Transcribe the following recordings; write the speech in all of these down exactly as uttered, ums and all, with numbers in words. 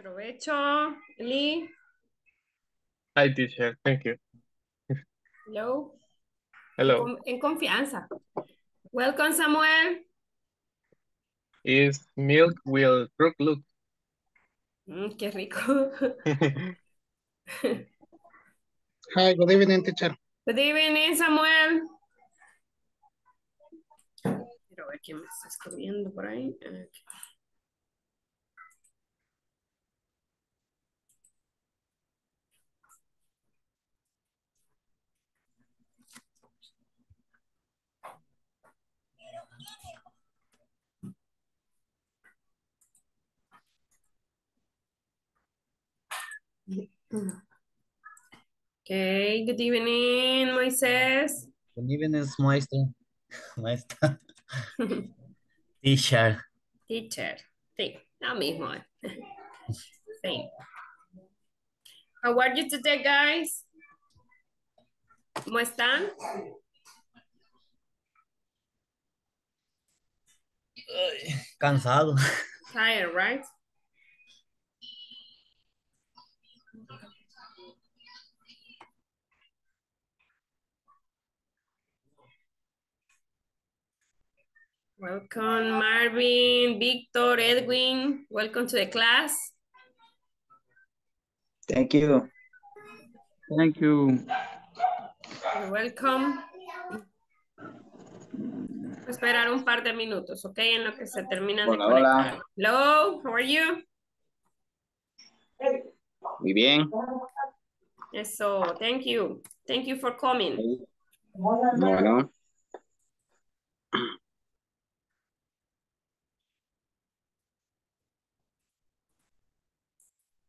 Provecho, Lee. Hi, teacher. Thank you. Hello. Hello. En confianza. Welcome, Samuel. Is milk will crook look? Mm, qué rico. Hi, good evening, teacher. Good evening, Samuel. Quiero ver quién me está escribiendo por ahí. Okay. Okay, good evening, Moises. Good evening, Moises. Maestra. Teacher. Teacher. Sí, lo mismo. Sí. How are you today, guys? ¿Cómo están? Cansado. Tired, right? Welcome, Marvin, Victor, Edwin. Welcome to the class. Thank you. Thank you. You're welcome. Esperar un par de minutos, ¿ok? En lo que se terminan de conectar. Hello, how are you? Muy bien. Eso, thank you. Thank you for coming. Bueno.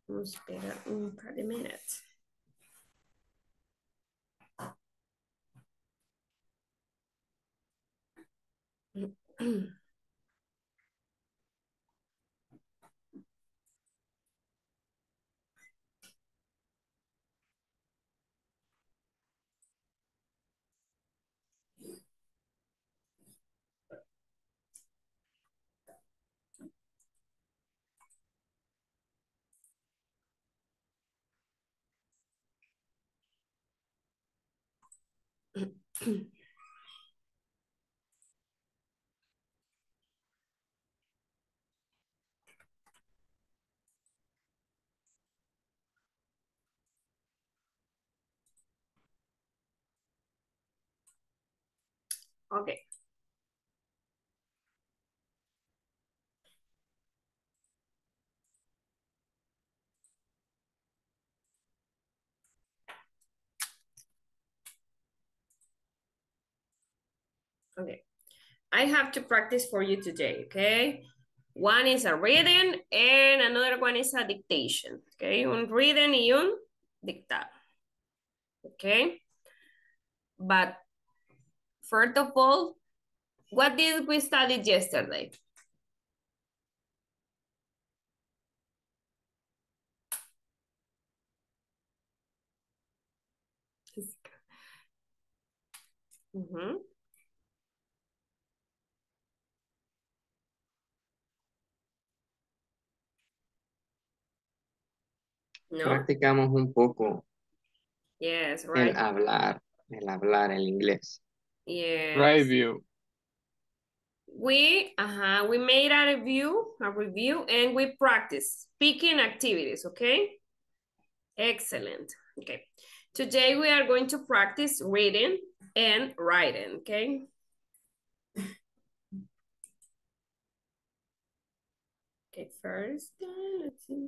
Vamos a esperar un par de minutos. Okay. Okay, I have to practice for you today, okay? One is a reading and another one is a dictation, okay? Un reading y un dictar, okay? But first of all, what did we study yesterday? Mm-hmm. No. Practicamos un poco. Yes, right. El hablar, el hablar, el inglés. Yes. Review. We, uh-huh, we made a review, a review, and we practiced speaking activities, okay? Excellent. Okay. Today we are going to practice reading and writing, okay? Okay, first, let's see.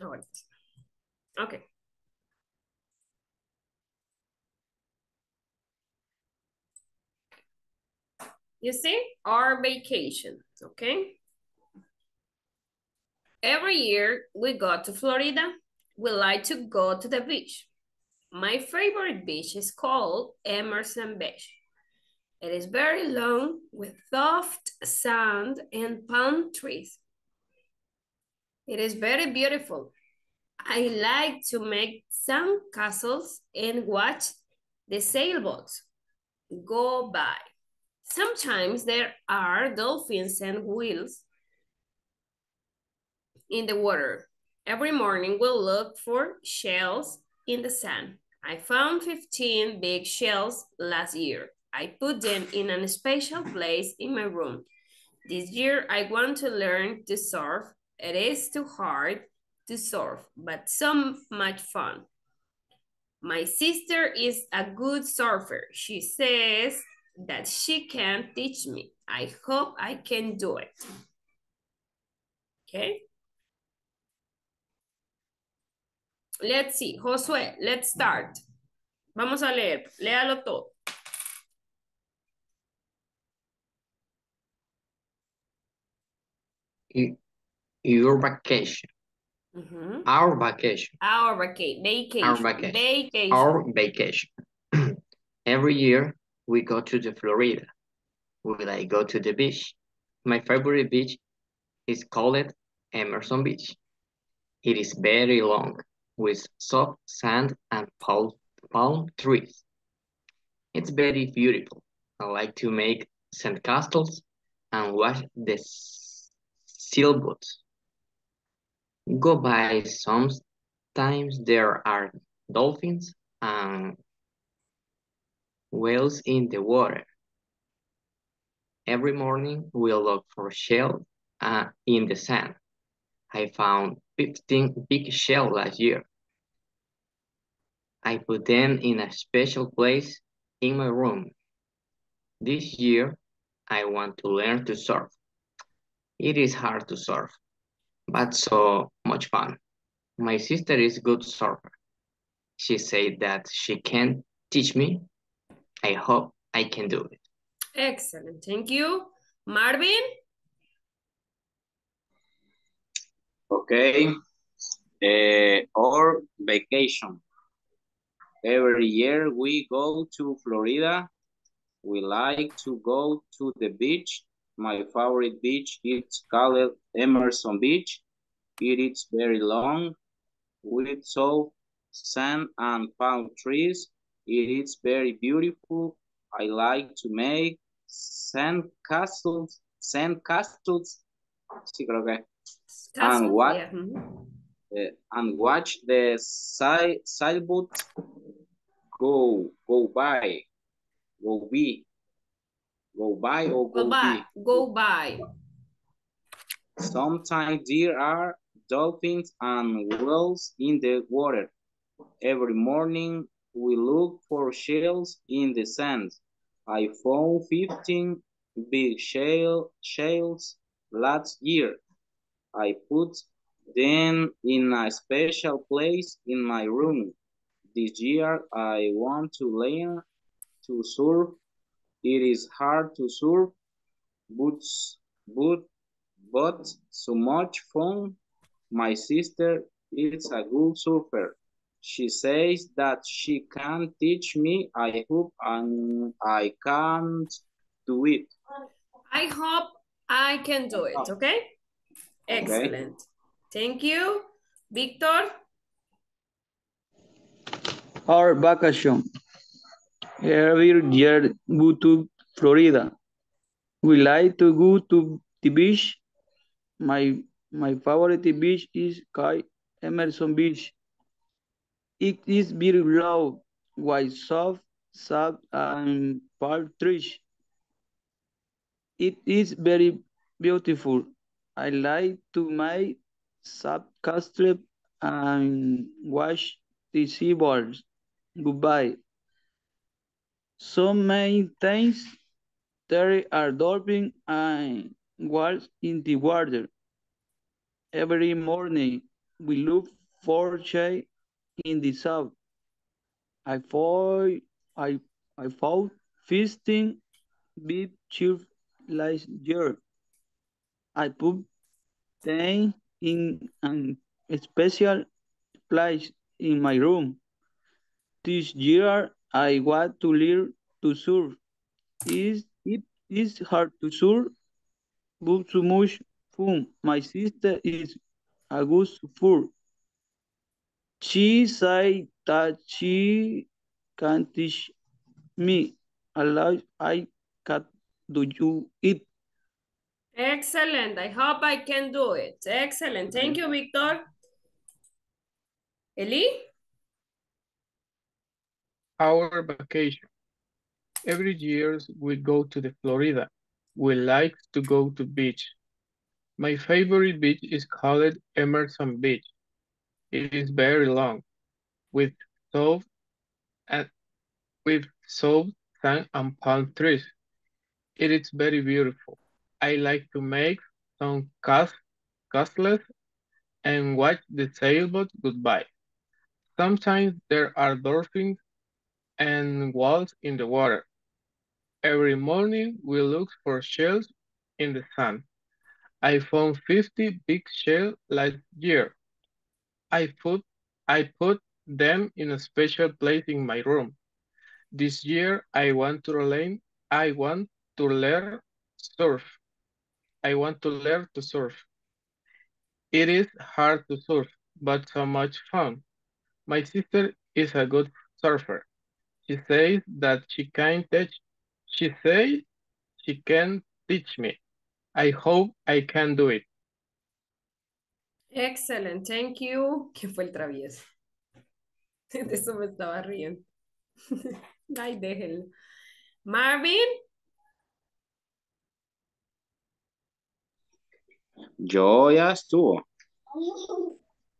All right. Okay. You see, our vacation, okay? Every year we go to Florida, we like to go to the beach. My favorite beach is called Emerson Beach. It is very long with soft sand and palm trees. It is very beautiful. I like to make sand castles and watch the sailboats go by. Sometimes there are dolphins and whales in the water. Every morning we'll look for shells in the sand. I found fifteen big shells last year. I put them in a special place in my room. This year I want to learn to surf. It is too hard to surf, but so much fun. My sister is a good surfer. She says that she can teach me. I hope I can do it. Okay. Let's see. Josué, let's start. Vamos a leer. Léalo todo. Your vacation. Mm-hmm. Our vacation. Our vacation. Vacation. Our vacation. Vacation. Our vacation. Every year we go to the Florida. Will I go to the beach? My favorite beach is called Emerson Beach. It is very long with soft sand and palm, palm trees. It's very beautiful. I like to make sandcastles and watch the sailboats go by. Sometimes there are dolphins and whales in the water. Every morning we look for shells uh, in the sand. I found fifteen big shells last year. I put them in a special place in my room. This year I want to learn to surf. It is hard to surf, but so much fun. My sister is a good surfer. She said that she can teach me. I hope I can do it. Excellent, thank you. Marvin? Okay, uh, our vacation. Every year we go to Florida. We like to go to the beach. My favorite beach is called Emerson Beach. It is very long with soft sand and palm trees. It is very beautiful. I like to make sand castles, sand castles, and watch, yeah. uh, and watch the sail sailboats go go by, go be. Go by or go, go by. Be. Go by. Sometimes there are dolphins and whales in the water. Every morning we look for shells in the sand. I found fifteen big shell shells last year. I put them in a special place in my room. This year I want to learn to surf. It is hard to surf, but, but, but so much fun. My sister is a good surfer. She says that she can teach me. I hope and I can't do it. I hope I can do it, okay? Excellent. Okay. Thank you. Victor? Our vacation. Every year go to Florida. We like to go to the beach. My my favorite beach is Emerson Beach. It is very low, white, soft, sand, and palm trees. It is very beautiful. I like to make sand castles and watch the seabirds goodbye. So many times there are dolphins and whales in the water. Every morning we look for shells in the sand. I found I I found fifteen big shells last year. I put them in a special place in my room. This year I want to learn to surf. Is it is hard to surf, but too much fun. My sister is a good surfer. She said that she can teach me a lot. I can do it. Excellent. I hope I can do it. Excellent. Thank you, Victor. Eli? Our vacation. Every year we go to the Florida. We like to go to beach. My favorite beach is called Emerson Beach. It is very long, with soft and with soft sand and palm trees. It is very beautiful. I like to make some cast castles and watch the sailboat goodbye. Sometimes there are dolphins and walls in the water. Every morning we look for shells in the sand. I found fifty big shells last year. I put, I put them in a special place in my room. This year I want to learn, I want to learn surf. I want to learn to surf. It is hard to surf, but so much fun. My sister is a good surfer. She says that she can teach. She says she can teach me. I hope I can do it. Excellent, thank you. ¿Qué fue el travieso? De eso me estaba riendo. Ay, déjenlo. Marvin. Yo ya estuvo.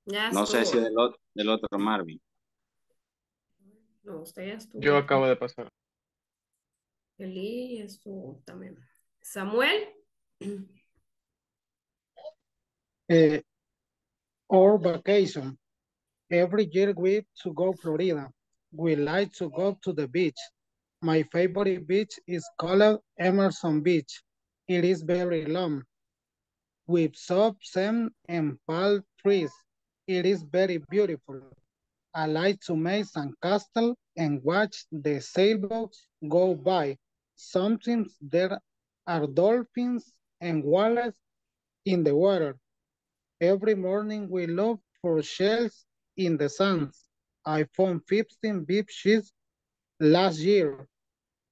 Ya estuvo. No sé si del otro, del otro Marvin. No, usted ya estuvo. Yo acabo de pasar. Eli estuvo también. Samuel. Eh. Or vacation. Every year we to go Florida. We like to go to the beach. My favorite beach is called Emerson Beach. It is very long, with soft sand and palm trees. It is very beautiful. I like to make some castles and watch the sailboats go by. Sometimes there are dolphins and whales in the water. Every morning we look for shells in the sand. I found fifteen big shells last year.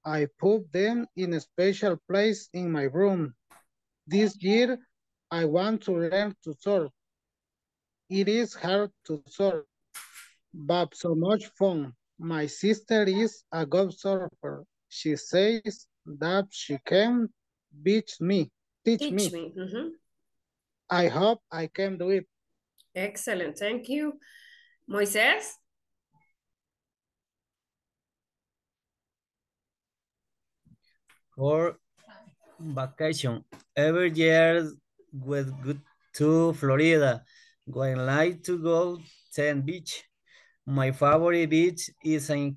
I put them in a special place in my room. This year I want to learn to surf. It is hard to surf, but so much fun. My sister is a good surfer. She says that she can teach me. Teach, teach me. me. Mm-hmm. I hope I can do it. Excellent, thank you. Moisés? For vacation. Every year we go to Florida. I like to go to the beach. My favorite beach is in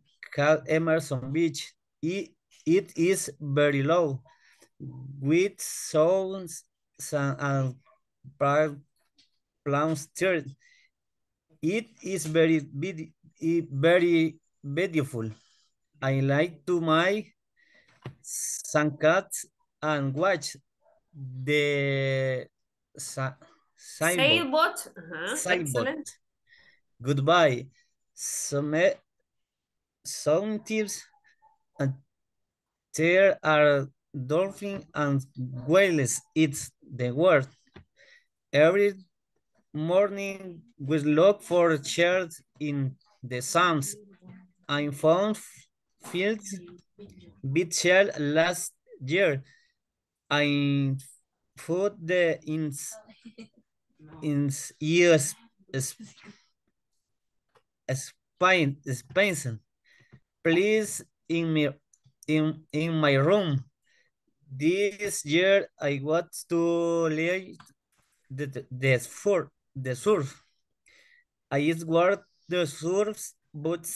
Emerson Beach. It, it is very low, with sounds and Plumstead. It is very, very beautiful. I like to make sunsets and watch the sa sailboat. Uh-huh. Sailboat. Goodbye. Some, sometimes uh, there are dolphins and whales. It's the word. Every morning we look for shells in the sand. I found field big shell last year. I put the in in years spine space please in me in in my room. This year I want to learn The, the, the, for, the surf. I just work the surf, but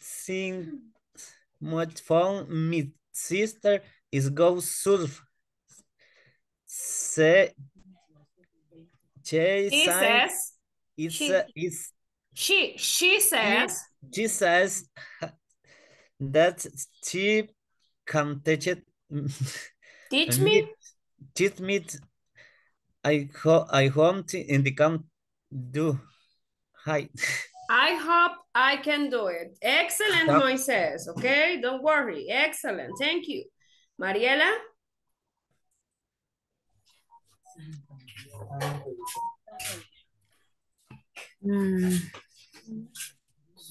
seeing much fun. My sister is go surf. Say, she, she says, it's, she, uh, it's, she, she says, she says that she can teach Teach me. Teach me. I hope I hope in the can do. Hi. I hope I can do it. Excellent, Moises. Okay, don't worry. Excellent. Thank you, Mariela. Mm.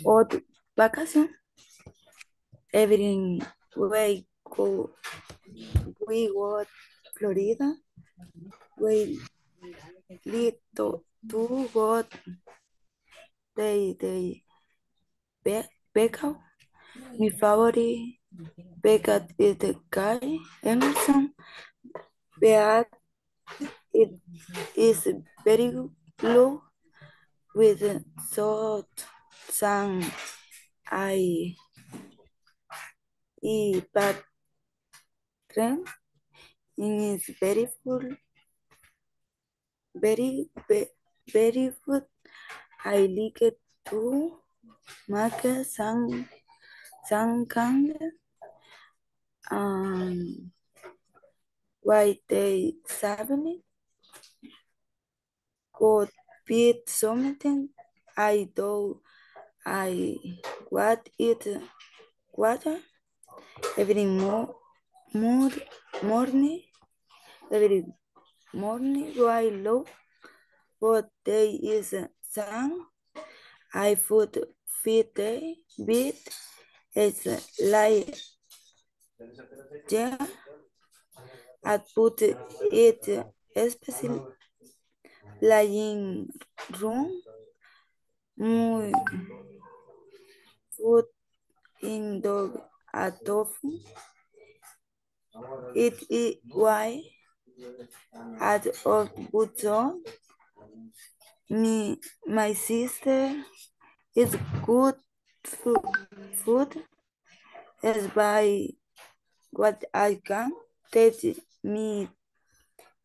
What vacation? Every way go. We go Florida. We lead to, to go. They they be, back out. My favorite back out is the guy Emerson Beach. It is very blue with salt sand. I eat but trend. It is very full, very be, very good. I like it to make some some kind um why they suddenly could be something I do I what it water every mo more morning every morning do I love what day is sun. I food feed a bit. It's like yeah. I put it especially lying room. Muy food in dog a tofu. It is why at of button. Me, my sister is good food, food as by what I can teach me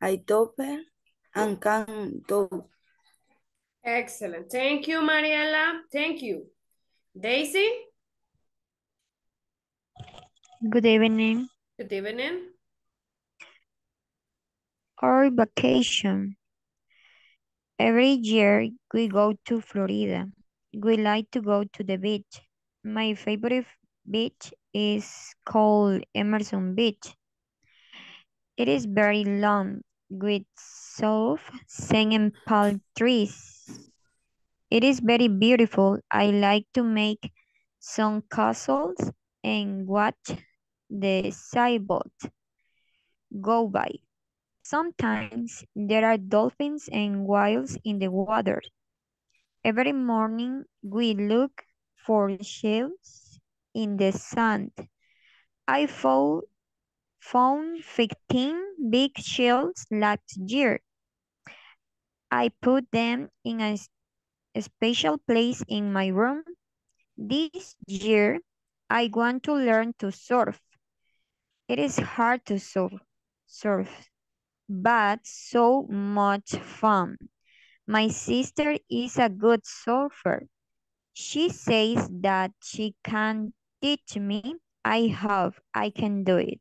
I topper and can do. Excellent. Thank you, Mariela. Thank you. Daisy? Good evening. Good evening. Our vacation. Every year we go to Florida. We like to go to the beach. My favorite beach is called Emerson Beach. It is very long with soft sand and palm trees. It is very beautiful. I like to make some castles and watch the sailboat go by. Sometimes there are dolphins and whales in the water. Every morning we look for shells in the sand. I found fifteen big shells last year. I put them in a special place in my room. This year I want to learn to surf. It is hard to surf. But so much fun. My sister is a good surfer. She says that she can teach me. I hope I can do it.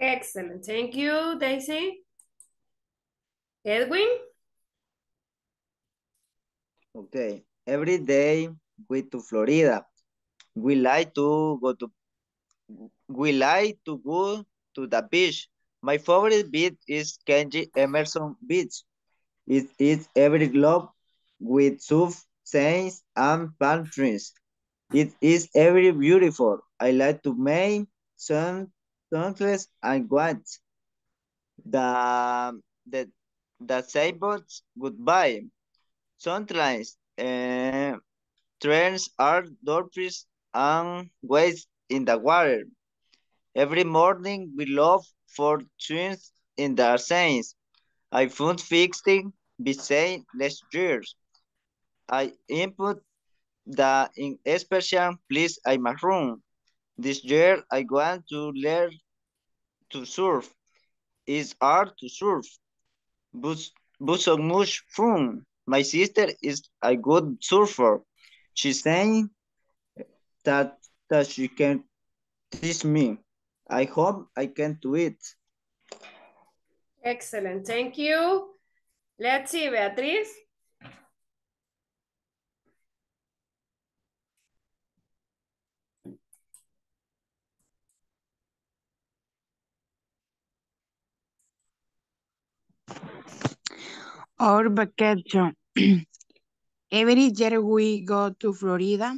Excellent. Thank you, Daisy. Edwin? Okay. Every day we to Florida. We like to go to we like to go to the beach. My favorite beach is Kenji Emerson Beach. It is every globe with surf, sands, and palm trees. It is every beautiful. I like to make sun, sunsets and watch the the the sailboats goodbye. Sometimes uh, trains are dolphins and waves in the water. Every morning we love for twins in the science. I found fixing beside last year. I input the in special place in my room. This year I want to learn to surf. It's hard to surf, but, but so much fun. My sister is a good surfer. She's saying that, that she can teach me. I hope I can do it. Excellent, thank you. Let's see, Beatriz. Our vacation. Every year we go to Florida.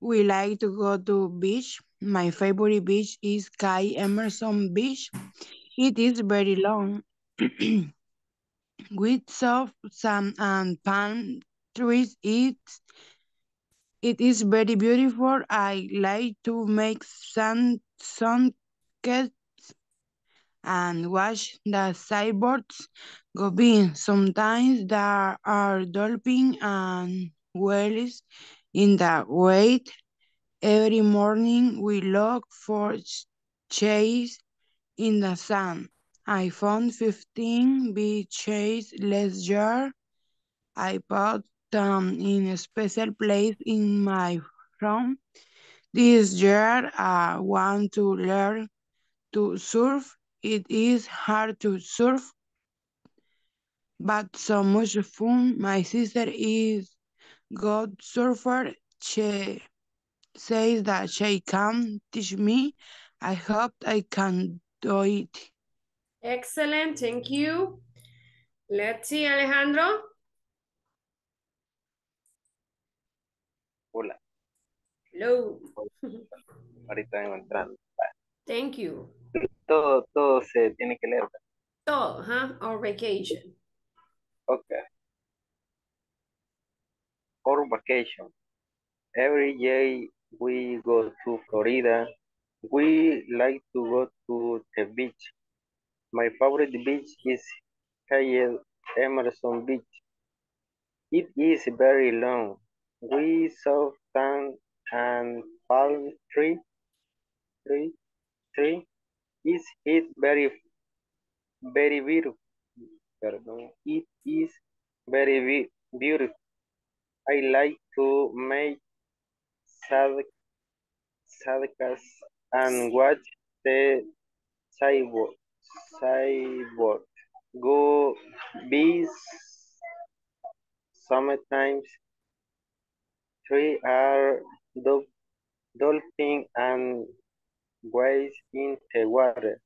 We like to go to beach. My favorite beach is Kay Emerson Beach. It is very long with soft sand and palm trees. It, it is very beautiful. I like to make sun sunsets and watch the cyborgs go in. Sometimes there are dolphins and whales in the wave. Every morning we look for chase in the sand. I found fifteen beaches last year. I put them in a special place in my room. This year I want to learn to surf. It is hard to surf, but so much fun. My sister is a good surfer. She says that she can teach me. I hope I can do it. Excellent, thank you. Let's see, Alejandro. Hola. Hello. Ahorita vengo entrando. Thank you. Todo, todo se tiene que leer. Todo, huh? Our vacation. Okay. Our vacation. Every day we go to Florida. We like to go to the beach. My favorite beach is Kay Emerson Beach. It is very long. We saw sand and palm tree. Tree, tree. Is it very, very beautiful? Pardon. It is very be beautiful. I like to make sadkas and watch the cyborg. Cyborg go bees. Sometimes three are do dolphin and whales in the water.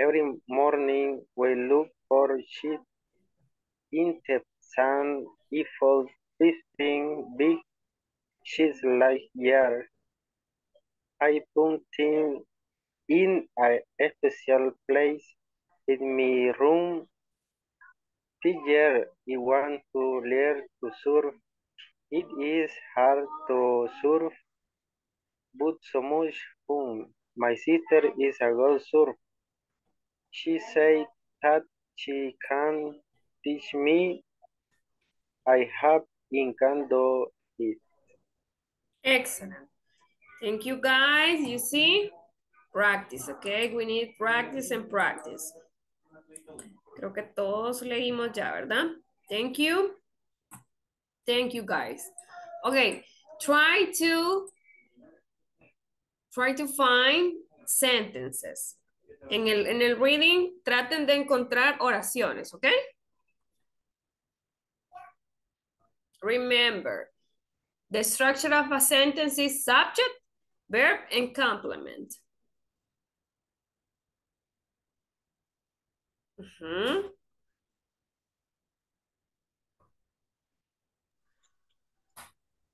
Every morning we look for sheep in the sand. If all fifteen big sheets like year, I put them in a special place in my room. Teacher, I want to learn to surf. It is hard to surf, but so much fun. My sister is a good surfer. She said that she can teach me. I hope I can do it. Excellent. Thank you, guys. You see? Practice, okay? We need practice and practice. Creo que todos leímos ya, ¿verdad? Thank you. Thank you, guys. Okay, try to try to find sentences. En el, en el reading, traten de encontrar oraciones, okay? Remember, the structure of a sentence is subject, verb, and complement. Mm-hmm.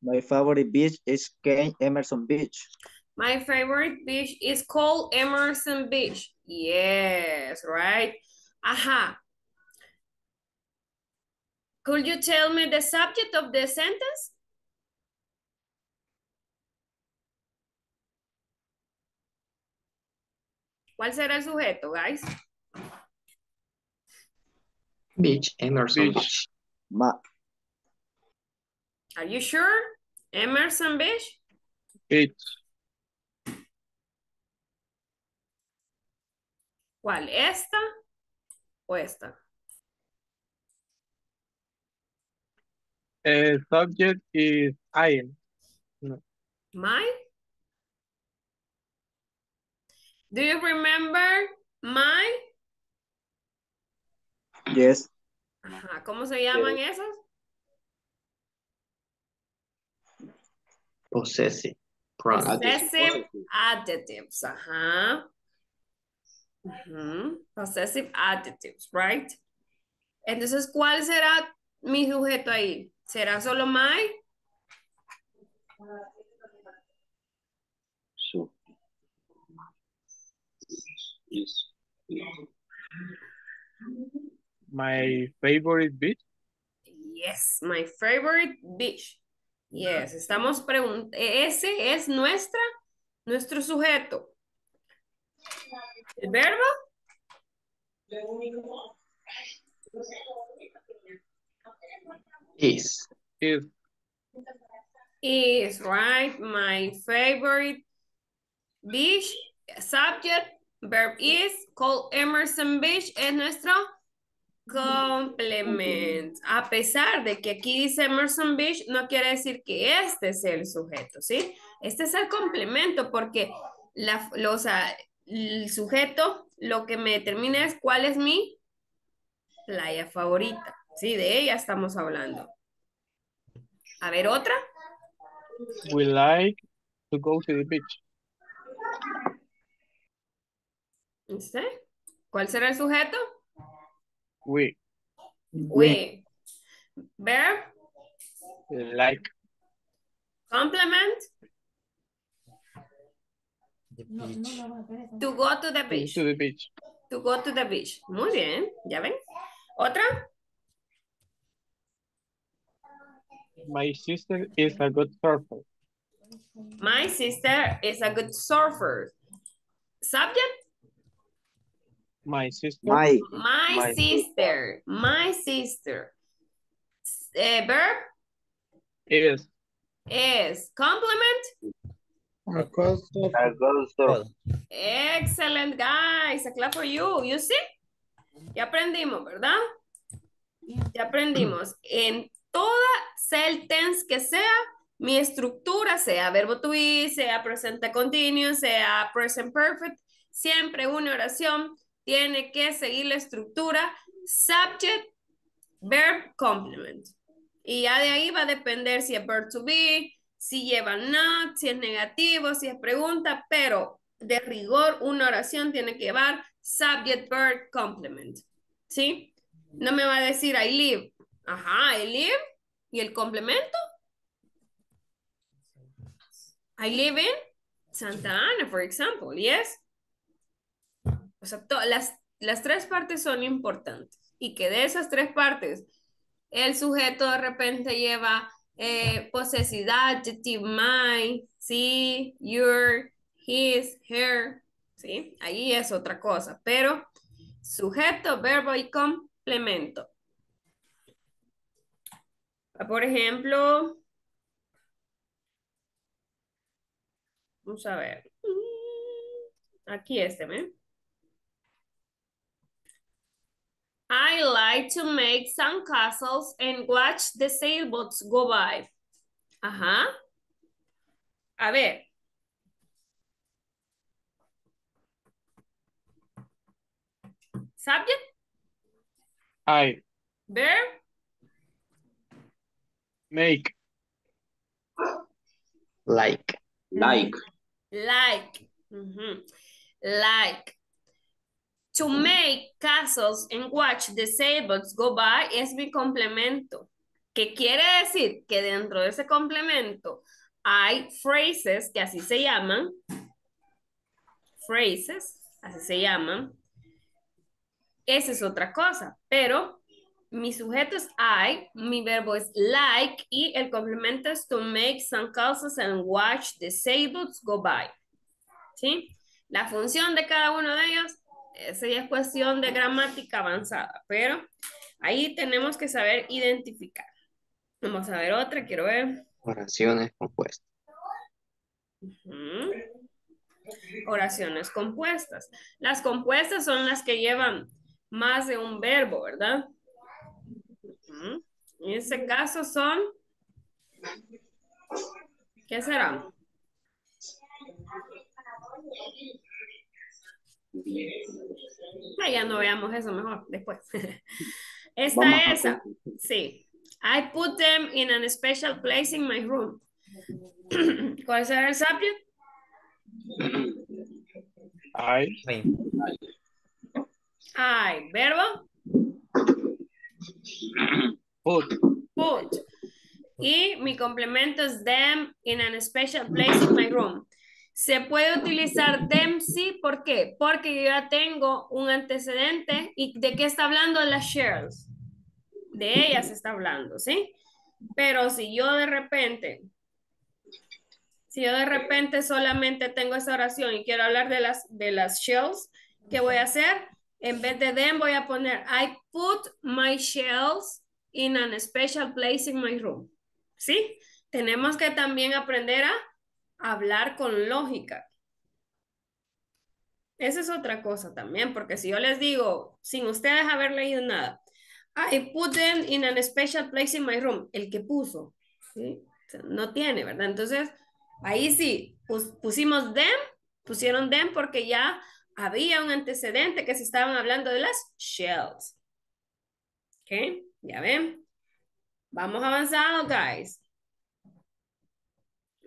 My favorite beach is Kay Emerson Beach. My favorite beach is called Emerson Beach. Yes, right? Aha. Could you tell me the subject of the sentence? ¿Cuál será el sujeto, guys? Beach, Emerson Beach. Beach. Ma. Are you sure? Emerson Beach? Beach. ¿Cuál? ¿Esta o esta? Uh, subject is I am. No. My? Do you remember my? Yes. Ajá. ¿Cómo se llaman yes. esos? Possessive. Possessive adjectives. Ajá. Uh-huh. Possessive adjectives, right? Entonces, ¿cuál será mi sujeto ahí? ¿Será solo my? So. My favorite beach? Yes, my favorite beach. Yes, estamos preguntando. Ese es nuestra, nuestro sujeto. ¿El verbo? Is. Is. Is, right? My favorite beach. Subject, verb is, called Emerson Beach, es nuestro complement. A pesar de que aquí dice Emerson Beach, no quiere decir que este es el sujeto, ¿sí? Este es el complemento porque la, lo, o sea, el sujeto lo que me determina es cuál es mi playa favorita, ¿sí? De ella estamos hablando. A ver, otra. We like to go to the beach. ¿Sí? ¿Cuál será el sujeto? We. We. Verb. Like. Complement. The beach. To go to the beach. To the beach. To go to the beach. Muy bien. ¿Ya ven? ¿Otra? My sister is a good surfer. My sister is a good surfer. Subject? My sister. My, my, my sister. sister. My sister. Uh, verb? Is. Is. Compliment? A good surfer. Excellent, guys. A clap for you. You see? Ya aprendimos, ¿verdad? Ya aprendimos. En toda sea el tense que sea, mi estructura, sea verbo to be, sea present continuous, sea present perfect, siempre una oración tiene que seguir la estructura subject, verb, complement. Y ya de ahí va a depender si es verb to be, si lleva not, si es negativo, si es pregunta, pero de rigor una oración tiene que llevar subject, verb, complement. ¿Sí? No me va a decir I live. Ajá, I live. ¿Y el complemento? I live in Santa Ana, for example. Yes. O sea, las, las tres partes son importantes y que de esas tres partes el sujeto de repente lleva eh, posesidad, adjective, my, sí, your, his, her, sí, ahí es otra cosa, pero sujeto, verbo y complemento. Por ejemplo, vamos a ver, aquí este, ¿me? I like to make sandcastles and watch the sailboats go by. Ajá. A ver. Subject? I. Verb? Make. Like. Like. Like. Mm-hmm. Like. To make castles and watch the sailboats go by es mi complemento. ¿Qué quiere decir? Que dentro de ese complemento hay phrases que así se llaman. Phrases, así se llaman. Esa es otra cosa, pero mi sujeto es I, mi verbo es like y el complemento es to make some castles and watch the sailboats go by. ¿Sí? La función de cada uno de ellos. Esa ya es cuestión de gramática avanzada, pero ahí tenemos que saber identificar. Vamos a ver otra, quiero ver. Oraciones compuestas. Uh-huh. Oraciones compuestas. Las compuestas son las que llevan más de un verbo, ¿verdad? Uh-huh. En este caso son... ¿Qué serán? No, ya no veamos eso mejor, después. Esta Vamos esa, sí. I put them in a special place in my room. ¿Cuál será el subject? I. I. ¿Verbo? Put. Put. Y mi complemento es them in a special place in my room. Se puede utilizar them, sí, ¿por qué? Porque yo ya tengo un antecedente. ¿Y de qué está hablando la Cheryl? De ella se está hablando, ¿sí? Pero si yo de repente, si yo de repente solamente tengo esa oración y quiero hablar de las, de las shells, ¿qué voy a hacer? En vez de them voy a poner I put my shells in a special place in my room. ¿Sí? Tenemos que también aprender a hablar con lógica. Esa es otra cosa también, porque si yo les digo, sin ustedes haber leído nada, I put them in a special place in my room, el que puso, ¿sí? O sea, no tiene, ¿verdad? Entonces, ahí sí, pus pusimos them, pusieron them porque ya había un antecedente que se estaban hablando de las shells. ¿Ok? Ya ven. Vamos avanzando, guys.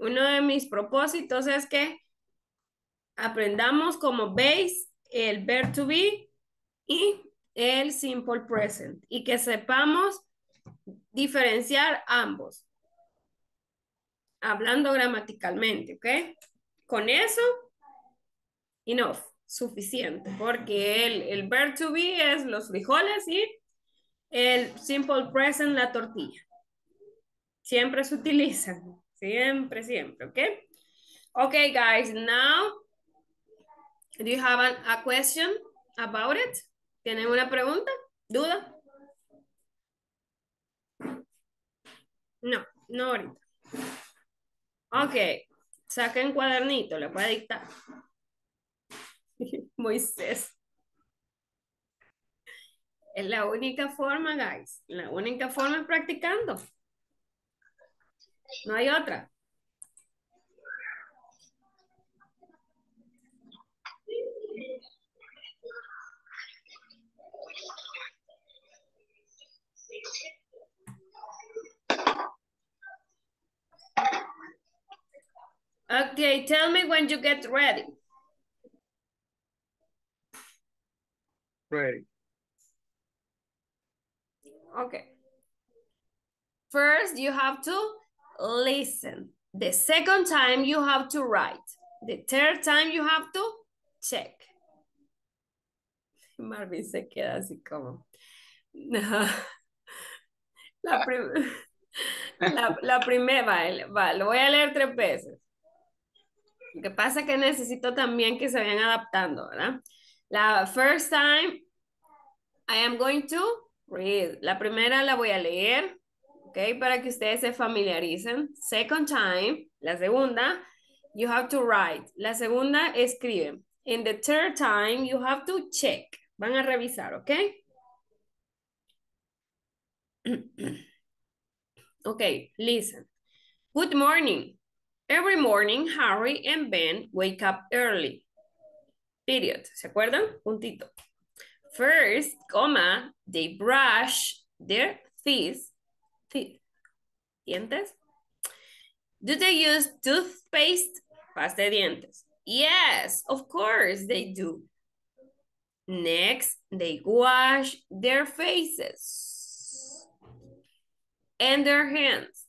Uno de mis propósitos es que aprendamos, como veis, el verb to be y el simple present. Y que sepamos diferenciar ambos. Hablando gramaticalmente, ¿ok? Con eso, enough, suficiente. Porque el, el verb to be es los frijoles y el simple present, la tortilla. Siempre se utilizan. Siempre, siempre, ¿ok? Okay, guys, now, do you have a, a question about it? ¿Tienen una pregunta? ¿Duda? No, no ahorita. Ok, saquen cuadernito, le voy a dictar. Moisés. Es la única forma, guys. La única forma es practicando. No hay otra. Okay, tell me when you get ready. Ready. Okay. First, you have to listen. The second time you have to write. The third time you have to check. Marvin se queda así como. No. La, prim la, la primera, vale, va, lo voy a leer tres veces. Lo que pasa es que necesito también que se vayan adaptando, ¿verdad? La first time, I am going to read. La primera la voy a leer. Okay, para que ustedes se familiaricen. Second time, la segunda, you have to write. La segunda, escriben. In the third time, you have to check. Van a revisar, ¿ok? Okay, listen. Good morning. Every morning, Harry and Ben wake up early. Period. ¿Se acuerdan? Puntito. First, comma, they brush their teeth. Dientes? Do they use toothpaste? Pasta de dientes. Yes, of course they do. Next, they wash their faces and their hands.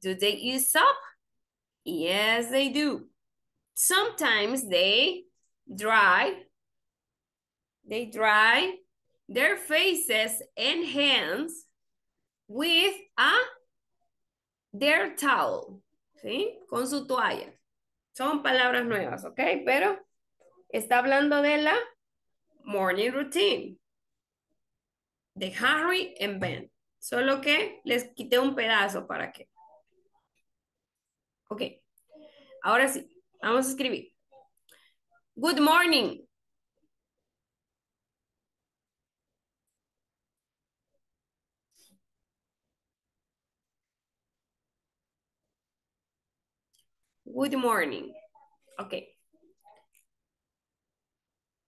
Do they use soap? Yes, they do. Sometimes they dry, they dry their faces and hands with a their towel, ¿sí? Con su toalla. Son palabras nuevas, ¿ok? Pero está hablando de la morning routine de Harry and Ben. Solo que les quité un pedazo para que. Ok. Ahora sí, vamos a escribir. Good morning. Good morning. Okay.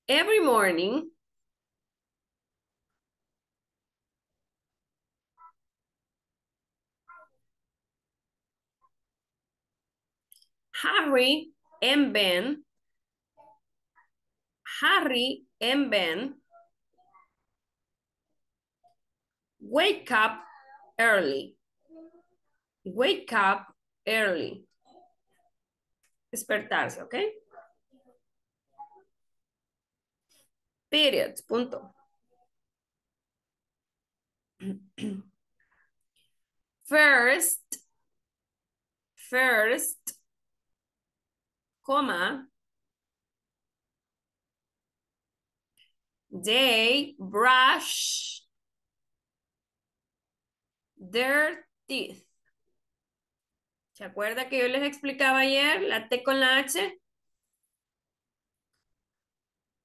every morning, Harry and Ben, Harry and Ben wake up early, wake up early. Despertarse, ¿ok? Periods, punto. First, first, comma, they brush their teeth. ¿Se acuerda que yo les explicaba ayer la T con la H?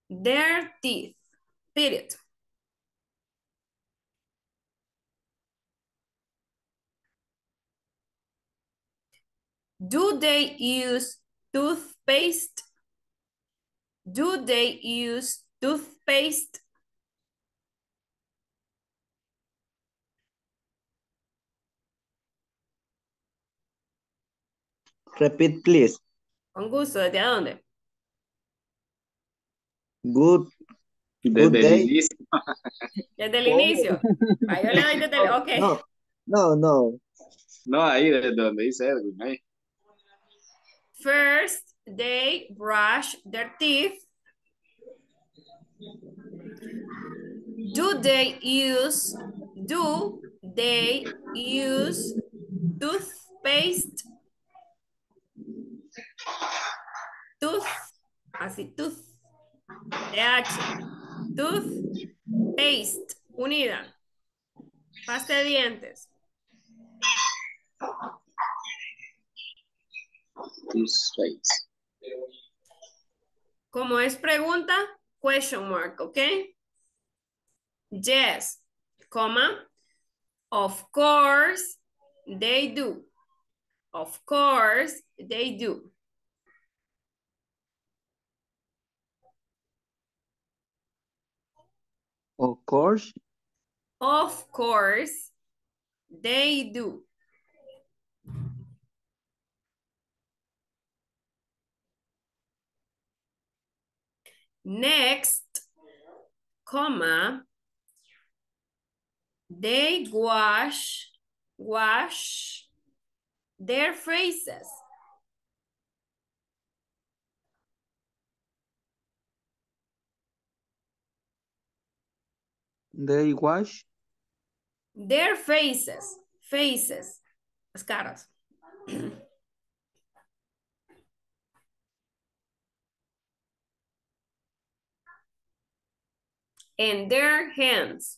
Their teeth, period. Do they use toothpaste? Do they use toothpaste? Repeat, please. Con gusto, ¿desde a dónde? Good. Good desde day. El inicio. Desde el inicio. Ah, yo le doy desde el... Okay. No, no, no. No, ahí desde donde dice Edwin. Ahí. First, they brush their teeth. Do they use... Do they use toothpaste? Tooth, así, tooth, T H, tooth, paste, unida, pasta de dientes. Como es pregunta, question mark, ¿ok? Yes, comma, of course they do. Of course, they do. Of course? Of course, they do. Next, comma, they wash, wash, their faces. They wash their faces, faces, las caras. And their hands.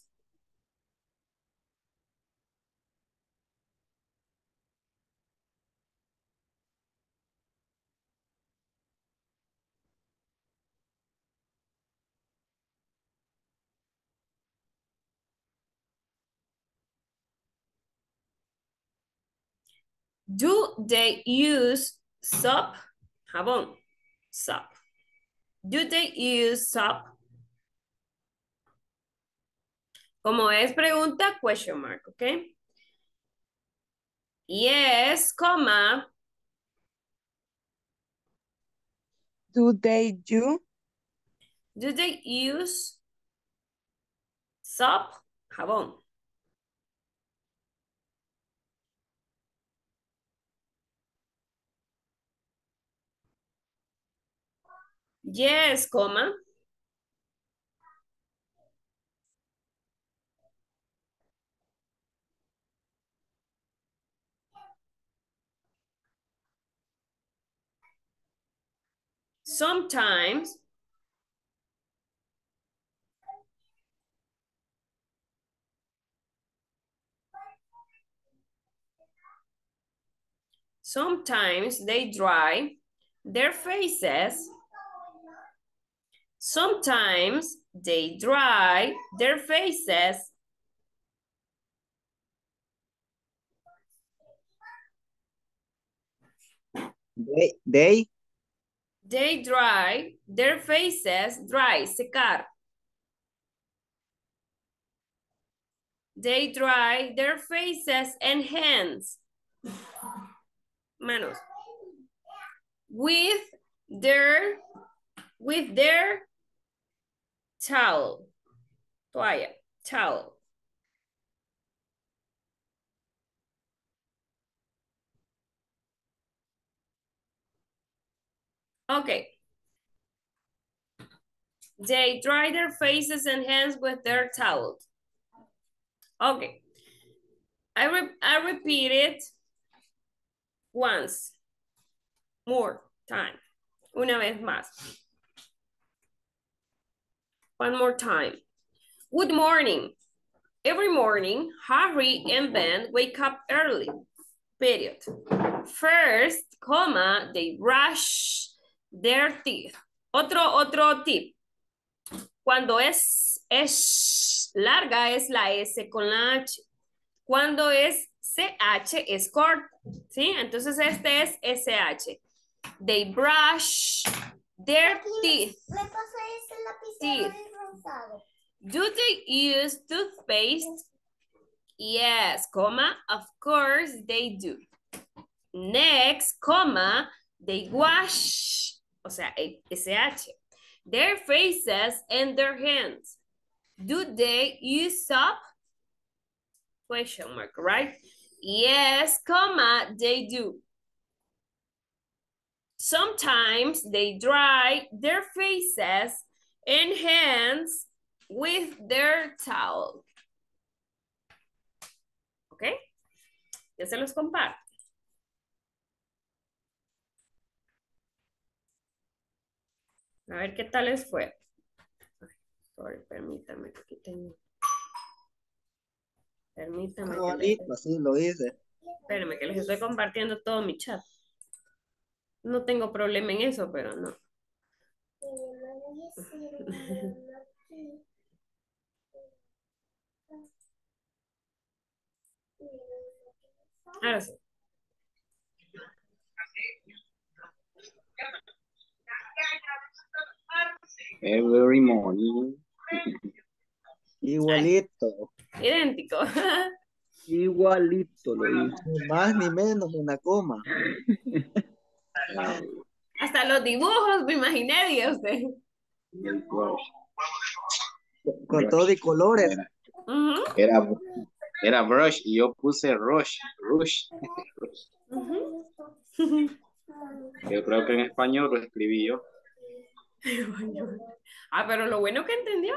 Do they use soap? Jabón, soap. Do they use soap? Como es pregunta, question mark, ¿ok? Yes, comma. Do they do? Do they use soap? Jabón. Yes, comma. Sometimes. Sometimes they dry their faces. Sometimes they dry their faces. They, they They dry, their faces dry, secar. They dry their faces and hands, manos, with their, with their towel, toalla, towel. Okay. They dry their faces and hands with their towel. Okay. I, re I repeat it once more time. Una vez más. One more time. Good morning. Every morning, Harry and Ben wake up early. Period. First, comma, they brush their teeth. Otro, otro tip. Cuando es, es larga es la S con la H. Cuando es C H es corta. ¿Sí? Entonces este es S H. They brush their teeth. Me pasó ese lapicero rosado. Do they use toothpaste? Yes, comma, of course they do. Next, comma, they wash. O sea, S H. Their faces and their hands. Do they use soap? Question mark, right? Yes, comma, they do. Sometimes they dry their faces and hands with their towel. ¿Ok? Ya se los comparto. A ver qué tal les fue. Sorry, permítame que tengo. Permítame. No, que listo, les... sí, lo hice. Espérame que les estoy compartiendo todo mi chat. No tengo problema en eso, pero no. Ahora sí. Every morning. Igualito. Idéntico. Igualito. Lo hice. Ni más ni menos una coma. Hasta los dibujos me imaginé, Dios. Con todo de colores. Uh-huh. Era, era brush y yo puse rush. Rush. Uh-huh. Yo creo que en español lo escribí yo. Ah, pero lo bueno que entendió.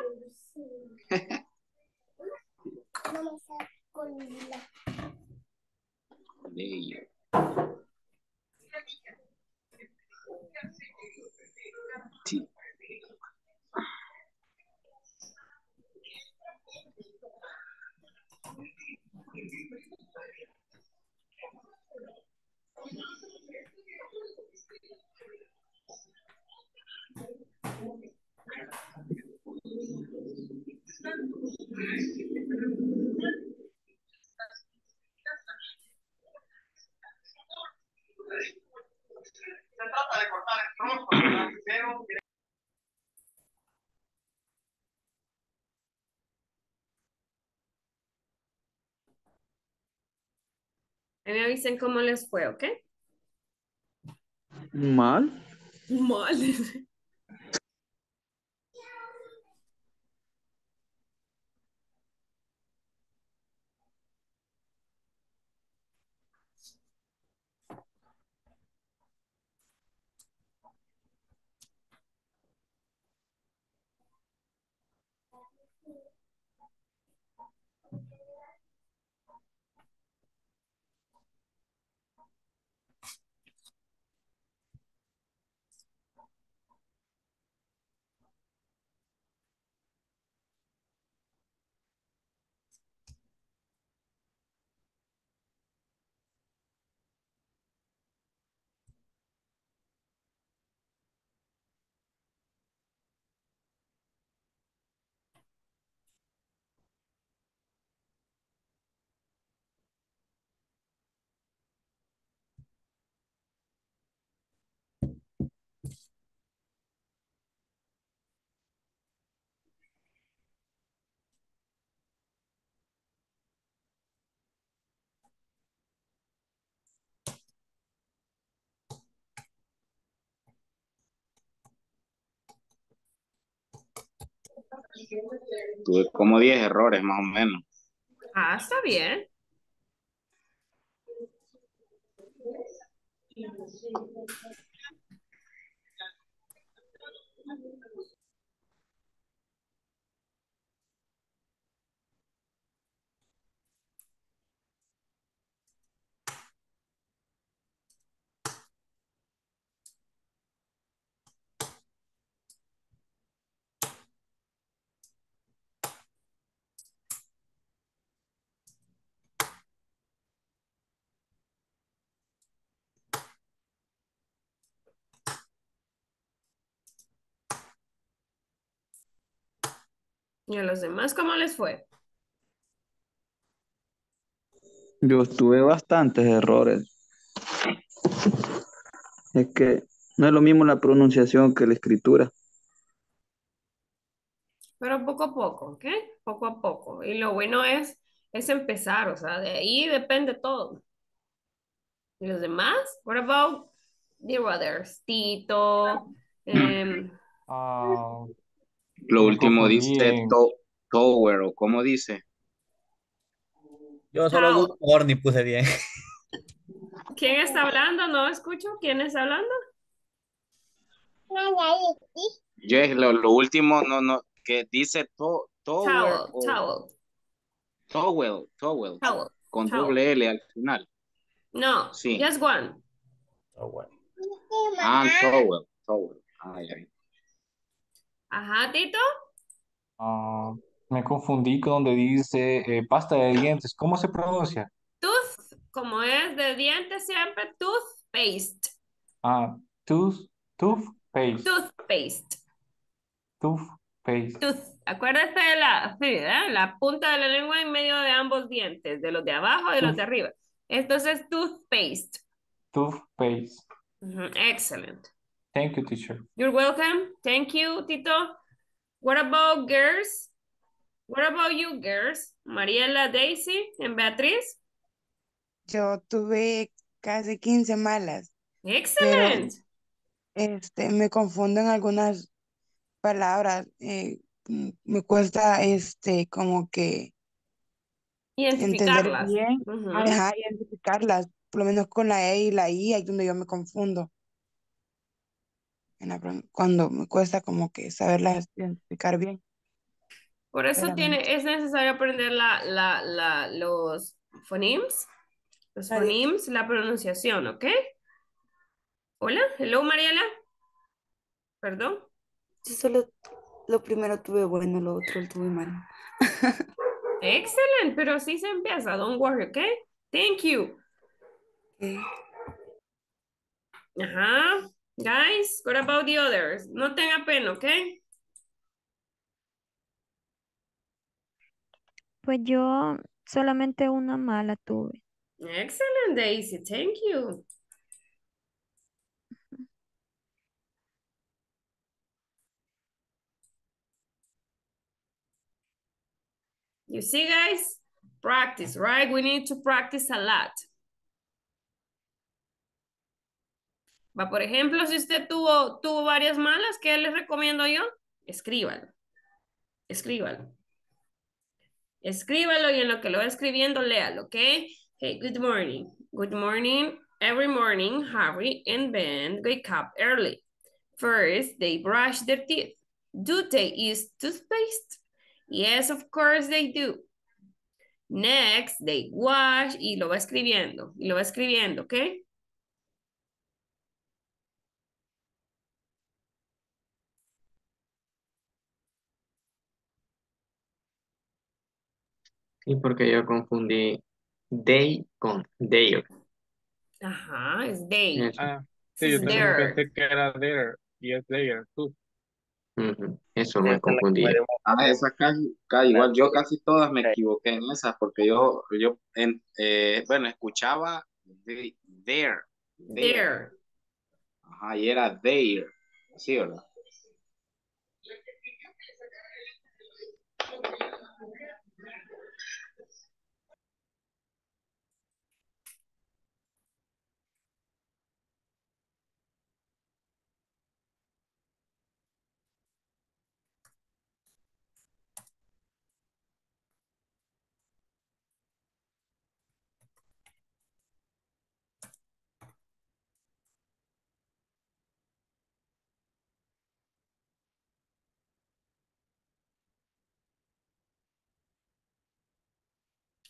Sí. Ahí me avisen cómo les fue, ¿ok? Mal. Mal. Tuve como diez errores más o menos. Ah, está bien. ¿Y a los demás cómo les fue? Yo tuve bastantes errores. Es que no es lo mismo la pronunciación que la escritura. Pero poco a poco, ¿ok? Poco a poco. Y lo bueno es, es empezar, o sea, de ahí depende todo. ¿Y los demás? What about the others? Tito. Eh, oh. Lo último dice to tower, o ¿cómo dice? Yo solo good morning puse bien. ¿Quién está hablando? No escucho. ¿Quién está hablando? Yes, lo, lo último, no, no, que dice to tower. Towel. Towel, towel. Towel. Con towel. Doble L al final. No, sí. Just one. Towel. And towel, towel. Ay, ay. Ajá, Tito. Uh, me confundí con donde dice eh, pasta de dientes. ¿Cómo se pronuncia? Tooth, como es de dientes siempre, toothpaste. Ah, tooth, toothpaste. Toothpaste. Toothpaste. Tooth. Acuérdate de la, sí, ¿eh? La punta de la lengua en medio de ambos dientes, de los de abajo y tooth. Los de arriba. Entonces, toothpaste. Toothpaste. Uh-huh. Excelente. Thank you, teacher. You're welcome. Thank you, Tito. What about girls? What about you, girls? Mariela, Daisy, and Beatriz? Yo tuve casi quince malas. Excellent. Pero, este, me confunden algunas palabras. Eh, me cuesta, este, como que... Identificarlas. Bien. Uh-huh. Ajá, identificarlas. Por lo menos con la E y la I, ahí es donde yo me confundo. Cuando me cuesta como que saberlas identificar bien. Por eso tiene, es necesario aprender la, la, la, los fonemes, los fonemes, la pronunciación, ¿ok? Hola, hello Mariela. Perdón. Yo solo lo primero tuve bueno, lo otro lo tuve mal. Excelente, pero sí se empieza, don't worry, ¿ok? Thank you. Okay. Ajá. Guys, what about the others? No tenga pena, ¿ok? Pues yo solamente una mala tuve. Excellent, Daisy. Thank you. You see, guys? Practice, right? We need to practice a lot. Va, por ejemplo, si usted tuvo, tuvo varias malas, ¿qué les recomiendo yo? Escríbalo. Escríbalo. Escríbalo y en lo que lo va escribiendo, léalo, ¿ok? Hey, good morning. Good morning. Every morning, Harry and Ben wake up early. First, they brush their teeth. Do they use toothpaste? Yes, of course they do. Next, they wash. Y lo va escribiendo. Y lo va escribiendo, ¿ok? Y porque yo confundí they con their. Ajá, es they. Ah, sí, yo también pensé que era there y es their, tú. Uh-huh. Eso me confundí. Ah, esa casi, casi, igual yo casi todas me equivoqué en esas porque yo, yo en, eh, bueno, escuchaba they, there, there. There. Ajá, y era their. Así, ¿verdad?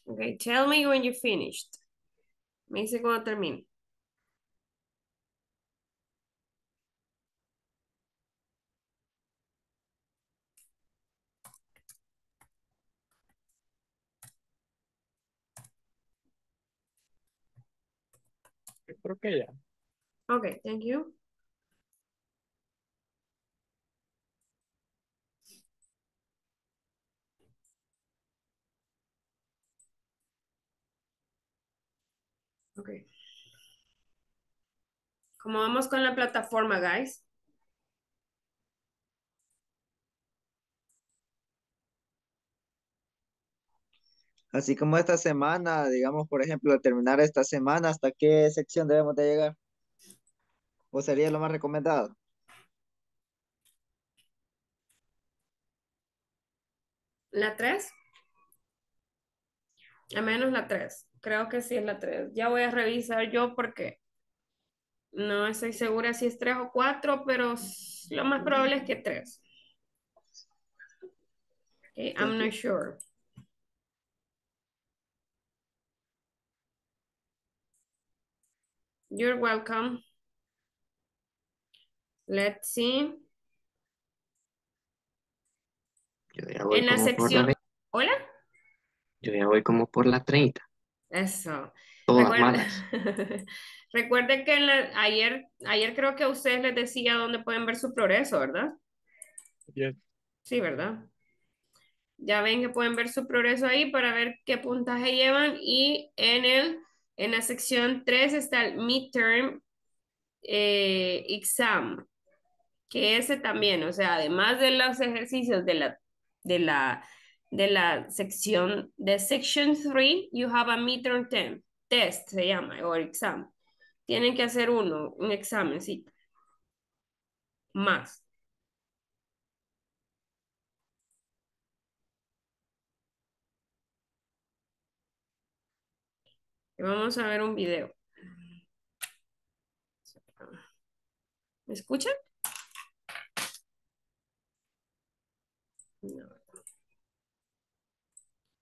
Okay, tell me when you finished. Me dice cuando termine. Creo que ya. Okay, thank you. Okay. ¿Cómo vamos con la plataforma, guys? Así como esta semana, digamos, por ejemplo, al terminar esta semana, ¿hasta qué sección debemos de llegar? ¿O sería lo más recomendado? ¿La tres? Al menos la tres. Creo que sí es la tres. Ya voy a revisar yo porque no estoy segura si es tres o cuatro, pero lo más probable es que tres. Okay, I'm not sure. You're welcome. Let's see. Yo ya voy en la sección. La... Hola. Yo ya voy como por la treinta. Eso. Todas recuerda... malas. Recuerden que en la... ayer, ayer creo que a ustedes les decía dónde pueden ver su progreso, ¿verdad? Yes. Sí, ¿verdad? Ya ven que pueden ver su progreso ahí para ver qué puntaje llevan y en el en la sección tres está el midterm eh, exam, que ese también, o sea, además de los ejercicios de la, de la, de la sección, de section three, you have a midterm term, test, se llama, o exam. Tienen que hacer uno, un examen, sí. Más. Vamos a ver un video. ¿Me escuchan? No.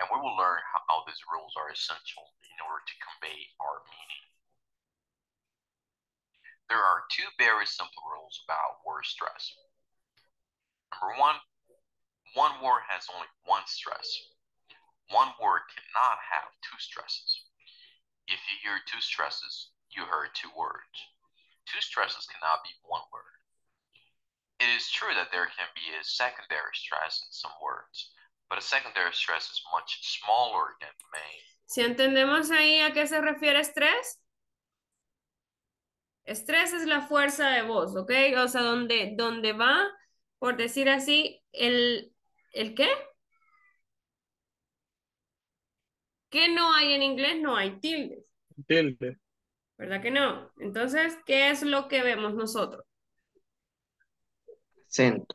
And we will learn how these rules are essential in order to convey our meaning. There are two very simple rules about word stress. Number one, one word has only one stress. One word cannot have two stresses. If you hear two stresses, you heard two words. Two stresses cannot be one word. It is true that there can be a secondary stress in some words, but a secondary stress is much smaller than the main. ¿Si entendemos ahí a qué se refiere estrés? Estrés es la fuerza de voz, ¿ok? O sea, donde, donde va, por decir así, el, ¿el qué? ¿Qué no hay en inglés? No hay tildes. Tilde. ¿Verdad que no? Entonces, ¿qué es lo que vemos nosotros? Acento.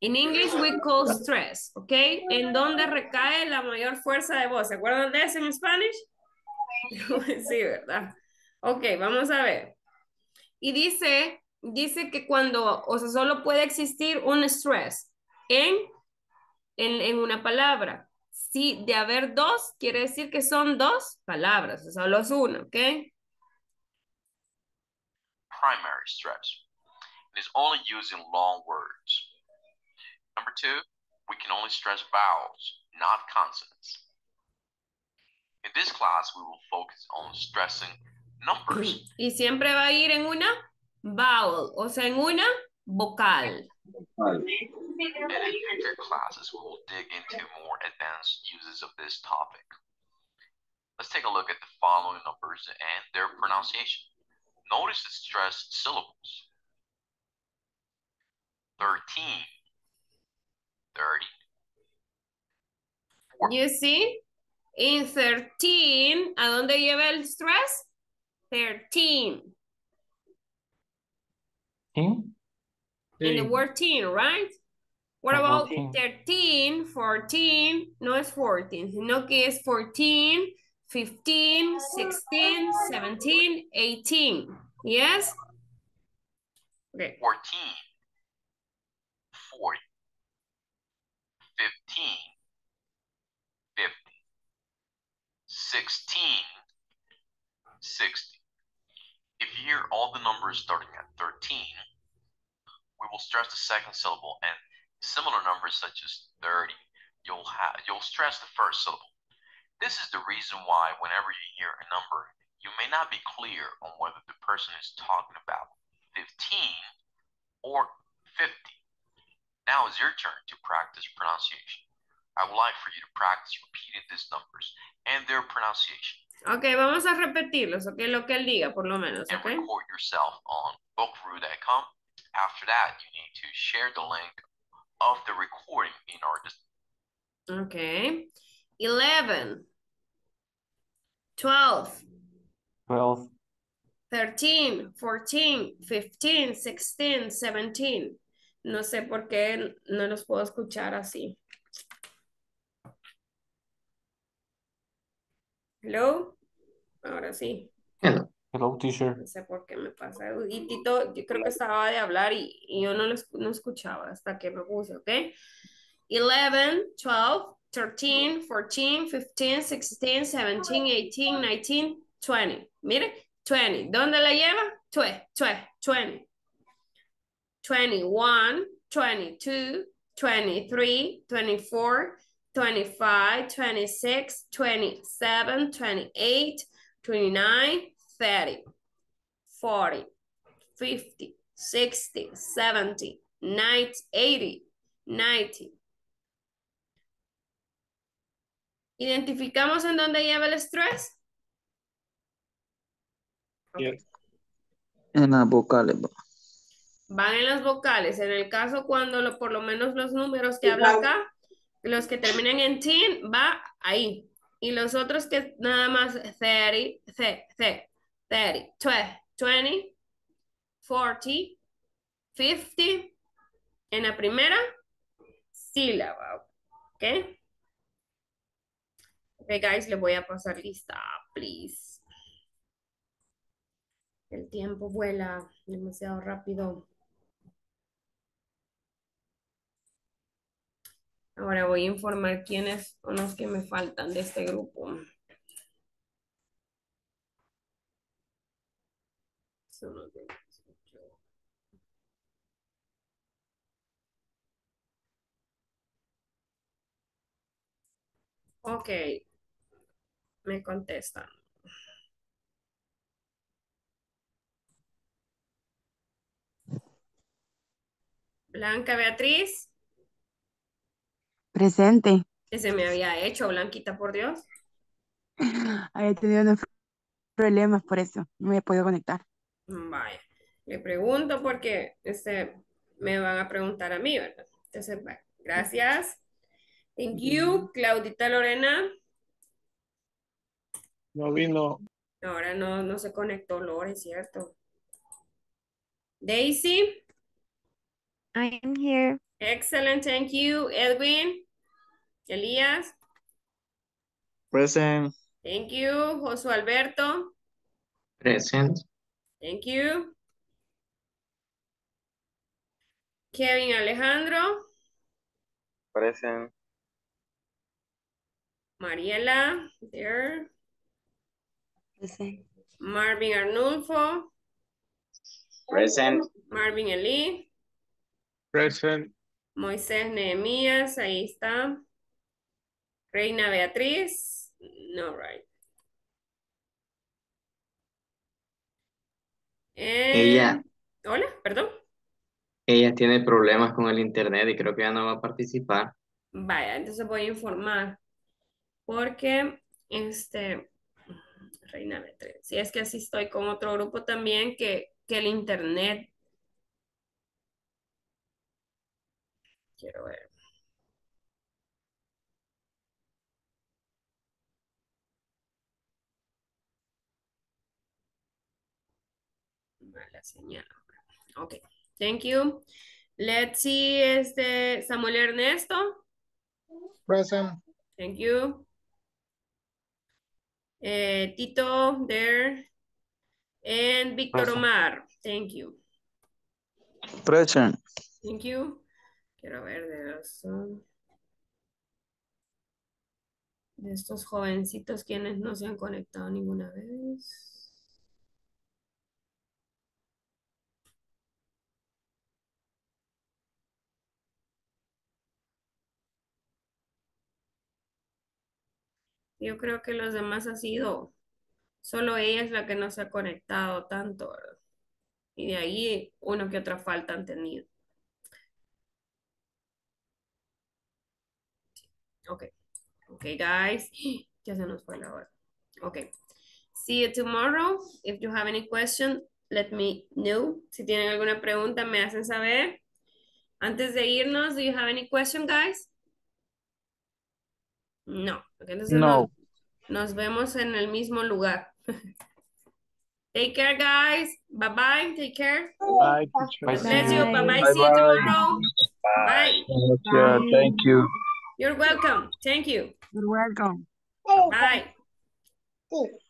In English we call stress, ¿ok? ¿En dónde recae la mayor fuerza de voz? ¿Se acuerdan de eso en Spanish? Sí, ¿verdad? Ok, vamos a ver. Y dice, dice que cuando, o sea, solo puede existir un stress en, en, en una palabra. Si de haber dos, quiere decir que son dos palabras, o sea, solo es una, ¿ok? Primary stress. It is only used in long words. Number two, we can only stress vowels, not consonants. In this class, we will focus on stressing numbers. Y siempre va a ir en una vowel, o sea, en una vocal. And in future classes, we will dig into more advanced uses of this topic. Let's take a look at the following numbers and their pronunciation. Notice the stressed syllables. Thirteen. Thirty. Forty. You see? In thirteen, ¿a dónde lleva el stress? thirteen. In the word teen, right? What about thirteen, fourteen? No es fourteen, sino que es fourteen, fifteen, sixteen, seventeen, eighteen. Yes? Okay. fourteen, forty, fifteen, fifty, sixteen, sixty. If you hear all the numbers starting at thirteen, we will stress the second syllable, and similar numbers such as thirty, you'll have you'll stress the first syllable. This is the reason why whenever you hear a number, you may not be clear on whether the person is talking about fifteen or fifty. Now is your turn to practice pronunciation. I would like for you to practice repeating these numbers and their pronunciation. Okay, vamos a repetirlos, okay, lo que él diga, por lo menos, okay? And record yourself on book review dot com. After that, you need to share the link of the recording in our... Okay. eleven. twelve. twelve. thirteen. fourteen. fifteen. sixteen. seventeen. No sé por qué no los puedo escuchar así. Hello. Ahora sí. Hello. Hello, teacher. No sé por qué me pasa. Y Tito, yo creo que estaba de hablar y, y yo no lo no escuchaba hasta que me puse, ¿ok? eleven, twelve, thirteen, fourteen, fifteen, sixteen, seventeen, eighteen, nineteen, twenty. Mire, veinte. ¿Dónde la lleva? veinte, veinte, veinte. twenty-one, twenty-two, twenty-three, twenty-four, twenty-five, twenty-six, twenty-seven, twenty-eight, twenty-nine, thirty, forty, fifty, sixty, seventy, ninety, eighty, ninety. ¿Identificamos en dónde lleva el estrés? Okay. En las vocales. Van en las vocales. En el caso cuando lo, por lo menos los números que habla acá, los que terminan en teen, va ahí. Y los otros que nada más thirty, thirty, thirty, twenty, forty, fifty en la primera sílaba, ¿ok? Ok, guys, les voy a pasar lista, please. El tiempo vuela demasiado rápido. Ahora voy a informar quiénes son los que me faltan de este grupo. Ok, me contestan. Blanca Beatriz. Presente. ¿Qué se me había hecho, Blanquita, por Dios? Había tenido unos problemas por eso. No me he podido conectar. Vaya. Le pregunto porque este, me van a preguntar a mí, ¿verdad? Entonces, vaya. Gracias. Thank you. Claudita Lorena. No vino. Ahora no, no se conectó Lore, ¿cierto? Daisy. I am here. Excellent. Thank you. Edwin. Elias. Present. Thank you. Josué Alberto. Present. Thank you. Kevin Alejandro. Present. Mariela. There. Present. Marvin Arnulfo. Present. Marvin Eli. Present. Moisés Nehemías. Ahí está. Reina Beatriz. No, right. Eh, ella. Hola, perdón. Ella tiene problemas con el internet y creo que ya no va a participar. Vaya, entonces voy a informar. Porque, este, Reina Beatriz. Si es que así estoy con otro grupo también que, que el internet. Quiero ver. señal. Okay, thank you. Let's see, este, Samuel Ernesto. Present. Thank you. Uh, Tito, there. And Victor Present. Omar, thank you. Present. Thank you. Quiero ver de los, de estos jovencitos quienes no se han conectado ninguna vez. Yo creo que los demás ha sido, solo ella es la que no se ha conectado tanto, ¿verdad? Y de ahí uno que otra falta han tenido. Ok, ok guys, ya se nos fue la hora. Ok, see you tomorrow. If you have any question, let me know. Si tienen alguna pregunta, me hacen saber. Antes de irnos, do you have any question, guys? No. Okay, entonces no. Nos, nos vemos en el mismo lugar. Take care, guys. Bye bye. Take care. Bye. Bye. Bless you. Bye bye. Bye. See you tomorrow. Bye. Bye. Bye. Thank you. You're welcome. Thank you. You're welcome. Bye. Bye.